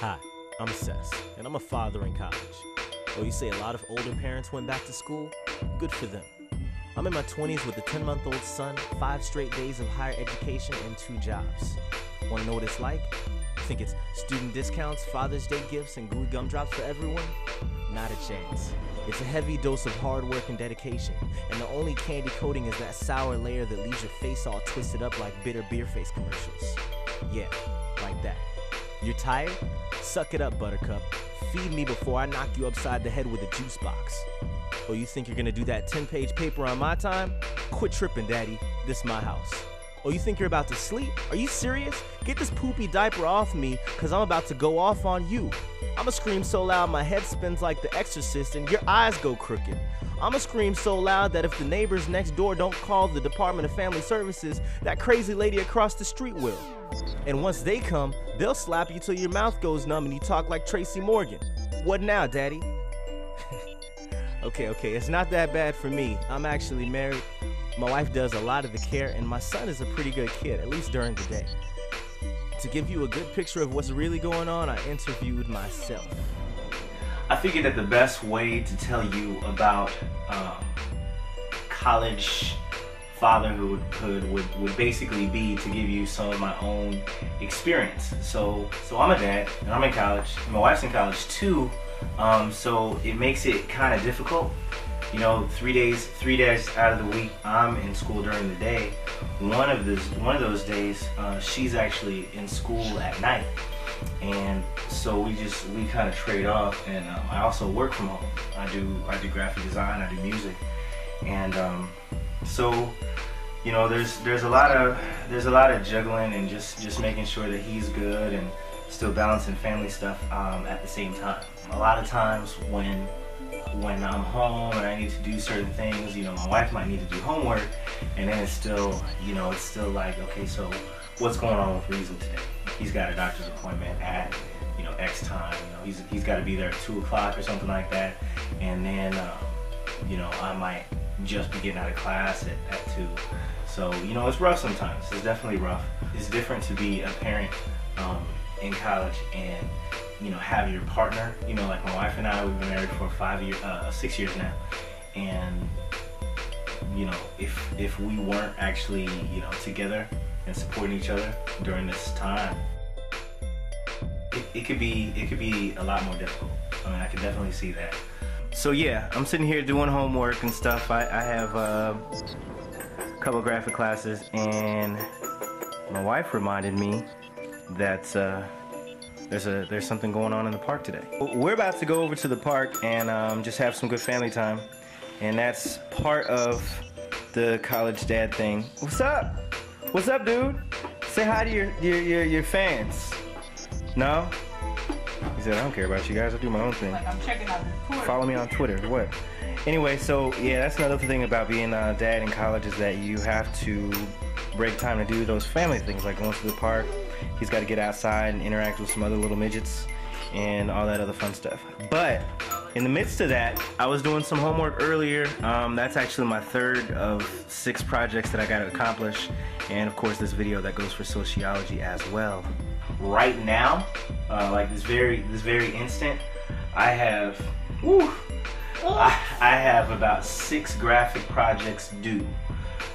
Hi, I'm Sess, and I'm a father in college. Oh, you say a lot of older parents went back to school? Good for them. I'm in my 20s with a 10-month-old son, 5 straight days of higher education, and 2 jobs. Wanna know what it's like? Think it's student discounts, Father's Day gifts, and gooey gumdrops for everyone? Not a chance. It's a heavy dose of hard work and dedication, and the only candy coating is that sour layer that leaves your face all twisted up like bitter beer face commercials. Yeah, like that. You're tired? Suck it up, Buttercup. Feed me before I knock you upside the head with a juice box. Oh, you think you're gonna do that 10-page paper on my time? Quit tripping, Daddy. This my house. Oh, you think you're about to sleep? Are you serious? Get this poopy diaper off me, cause I'm about to go off on you. I'ma scream so loud my head spins like The Exorcist and your eyes go crooked. I'ma scream so loud that if the neighbors next door don't call the Department of Family Services, that crazy lady across the street will. And once they come, they'll slap you till your mouth goes numb and you talk like Tracy Morgan. What now, Daddy? Okay, it's not that bad for me. I'm actually married. My wife does a lot of the care, and my son is a pretty good kid, at least during the day. To give you a good picture of what's really going on, I interviewed myself. I figured that the best way to tell you about college fatherhood would basically be to give you some of my own experience. So I'm a dad, and I'm in college, and my wife's in college too, so it makes it kind of difficult. You know, three days out of the week, I'm in school during the day. One of those days, she's actually in school at night, and so we kind of trade off. And I also work from home. I do graphic design. I do music, and so you know, there's a lot of juggling and just making sure that he's good and still balancing family stuff at the same time. A lot of times when I'm home and I need to do certain things, you know, my wife might need to do homework, and then it's still like, okay, so what's going on with Reason today? He's got a doctor's appointment at, you know, X time. You know, he's got to be there at 2 o'clock or something like that, and then you know, I might just be getting out of class at 2. So you know, it's rough sometimes. It's definitely rough. It's different to be a parent in college and, you know, have your partner. You know, like my wife and I, we've been married for 6 years now, and you know, if we weren't actually, you know, together and supporting each other during this time, it could be a lot more difficult. I mean, I could definitely see that. So yeah, I'm sitting here doing homework and stuff. I have a couple graphic classes, and my wife reminded me that there's something going on in the park today. We're about to go over to the park and just have some good family time, and that's part of the college dad thing. What's up? What's up, dude? Say hi to your fans. No? He said, I don't care about you guys. I do my own thing. I'm checking out the Twitter. Follow me on Twitter. What? Anyway, so yeah, that's another thing about being a dad in college, is that you have to break time to do those family things, like going to the park. He's got to get outside and interact with some other little midgets and all that other fun stuff. But in the midst of that, I was doing some homework earlier. That's actually my 3rd of 6 projects that I got to accomplish. And of course, this video that goes for sociology as well. Right now, like this very instant, I have, I have about 6 graphic projects due.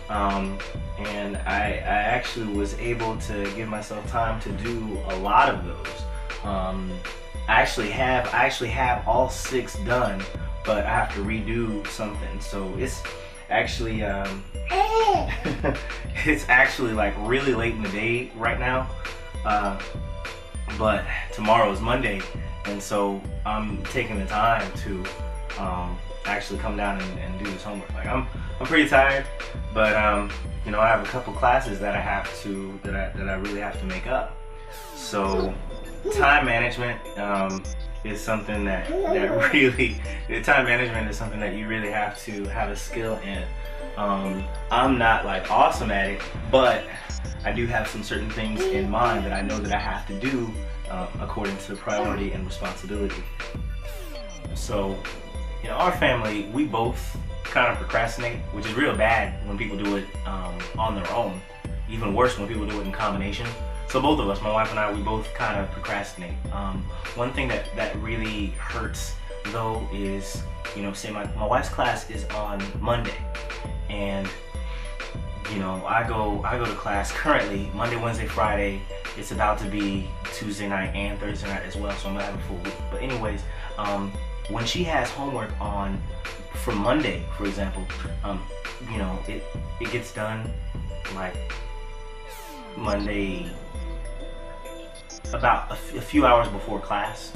And I actually was able to give myself time to do a lot of those. I actually have all 6 done, but I have to redo something. So it's actually it's actually like really late in the day right now. But tomorrow is Monday, and so I'm taking the time to actually come down and do this homework. Like I'm pretty tired, but you know, I have a couple classes that I have to that I really have to make up. So time management is something that you really have to have a skill in. I'm not like awesome at it, but I do have some certain things in mind that I know that I have to do according to priority and responsibility. So you know, our family, we both kind of procrastinate, which is real bad when people do it on their own. Even worse when people do it in combination. So both of us, my wife and I, we both kind of procrastinate. One thing that really hurts though is, say my wife's class is on Monday, and I go to class currently Monday, Wednesday, Friday. It's about to be Tuesday night and Thursday night as well, so I'm gonna have a full week. But anyways, when she has homework on for Monday, for example, it gets done like Monday, about a few hours before class.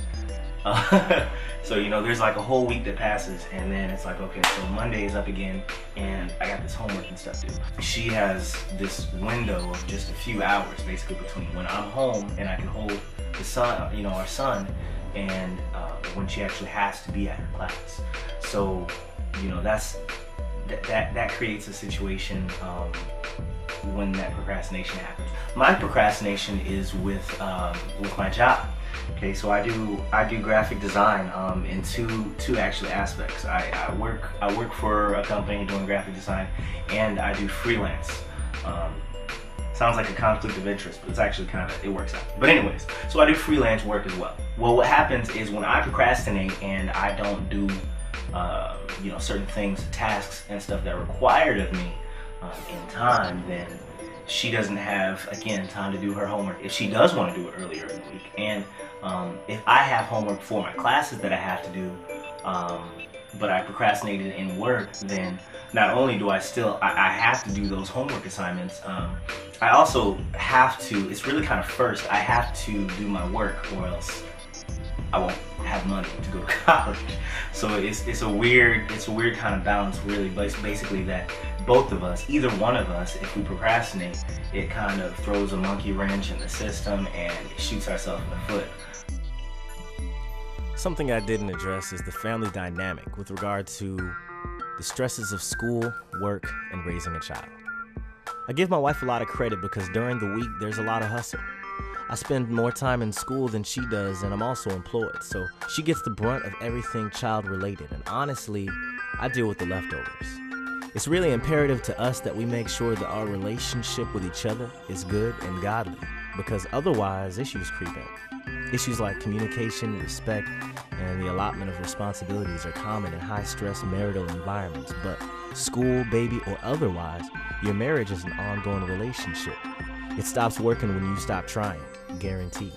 So there's like a whole week that passes, and then it's like, okay, so Monday is up again and I got this homework and stuff to do. She has this window of just a few hours basically between when I'm home and I can hold the son, our son, and when she actually has to be at her class. So that creates a situation when that procrastination happens. My procrastination is with my job. Okay, so I do graphic design in two actually aspects. I work for a company doing graphic design, and I do freelance. Sounds like a conflict of interest, but it's actually it works out. But anyways, so I do freelance work as well. Well, what happens is when I procrastinate and I don't do certain things, tasks and stuff that are required of me in time, then she doesn't have, again, time to do her homework if she does want to do it earlier in the week. And if I have homework for my classes that I have to do, but I procrastinated in work, then not only do I still, I have to do those homework assignments, I also have to, it's really kind of first, I have to do my work or else I won't have money to go to college. So it's a weird kind of balance, really, basically, that both of us, either one of us, if we procrastinate, it kind of throws a monkey wrench in the system and it shoots ourselves in the foot. Something I didn't address is the family dynamic with regard to the stresses of school, work, and raising a child. I give my wife a lot of credit because during the week there's a lot of hustle. I spend more time in school than she does, and I'm also employed, so she gets the brunt of everything child-related, and honestly, I deal with the leftovers. It's really imperative to us that we make sure that our relationship with each other is good and godly, because otherwise issues creep in. Issues like communication, respect, and the allotment of responsibilities are common in high-stress marital environments, but school, baby, or otherwise, your marriage is an ongoing relationship. It stops working when you stop trying. Guaranteed.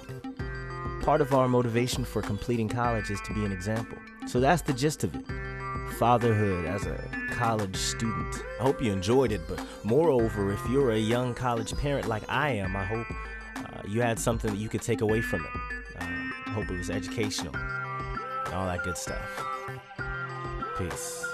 Part of our motivation for completing college is to be an example. So that's the gist of it. Fatherhood as a college student. I hope you enjoyed it, but moreover, if you're a young college parent like I am, I hope you had something that you could take away from it. I hope it was educational and all that good stuff. Peace.